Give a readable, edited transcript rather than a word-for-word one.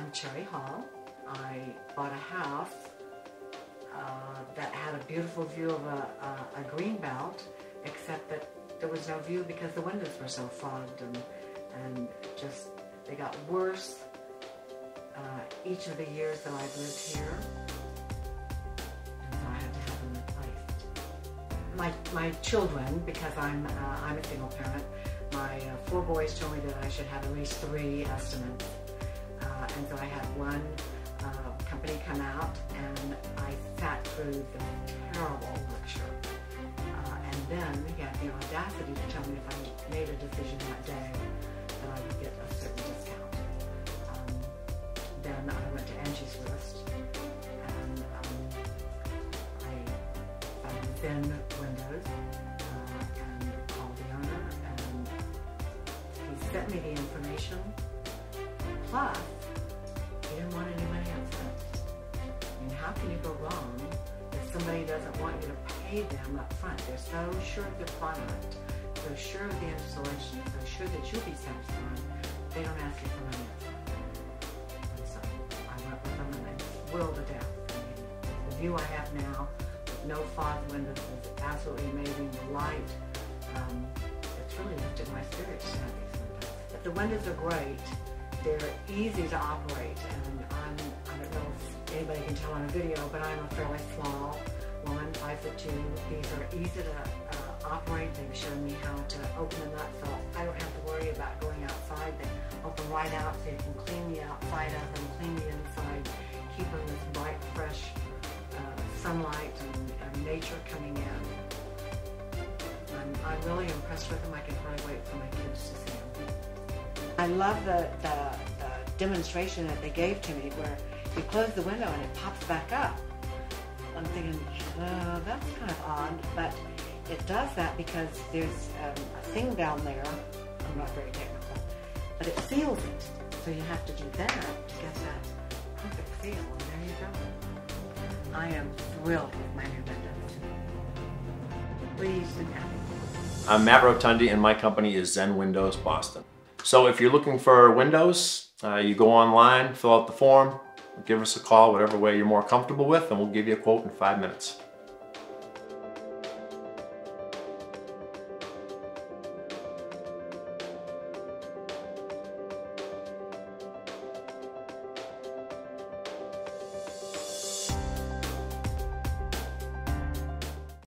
I'm Cherry Hall. I bought a house that had a beautiful view of a greenbelt, except that there was no view because the windows were so fogged and just they got worse each of the years that I've lived here, and so I had to have them replaced. My children, because I'm a single parent, my four boys told me that I should have at least 3 estimates, and so I had one company come out, and I sat through the terrible lecture, and then he had the audacity to tell me if I made a decision that day that I would get a certain discount. Then I went to Angie's List, and I found Zen Windows, and called the owner, and he sent me the information, plus he didn't want any money up front. I mean, how can you go wrong if somebody doesn't want you to pay them up front? They're so sure of their product, so sure of the installation, so sure that you'll be satisfied, they don't ask you for money up front. Will to death. I mean, the view I have now, with no fogged windows, is absolutely amazing. The light, it's really lifted my spirits to have these windows. But the windows are great. They're easy to operate, and I don't know if anybody can tell on a video, but I'm a fairly small woman, 5'2". These are easy to operate. They've shown me how to open them up, so I don't have to worry about going outside. They open right out, so you can clean the outside up and clean the inside. Keep on this bright, fresh sunlight and nature coming in. I'm really impressed with them. I can hardly wait for my kids to see them. I love the demonstration that they gave to me, where you close the window and it pops back up. I'm thinking, oh, that's kind of odd, but it does that because there's a thing down there. I'm not very technical, but it seals it. So you have to do that to get that. Perfect seal, and there you go. I am thrilled with my new windows. Please sit down. I'm Matt Rotondi, and my company is Zen Windows Boston. So if you're looking for windows, you go online, fill out the form, give us a call, whatever way you're more comfortable with, and we'll give you a quote in 5 minutes.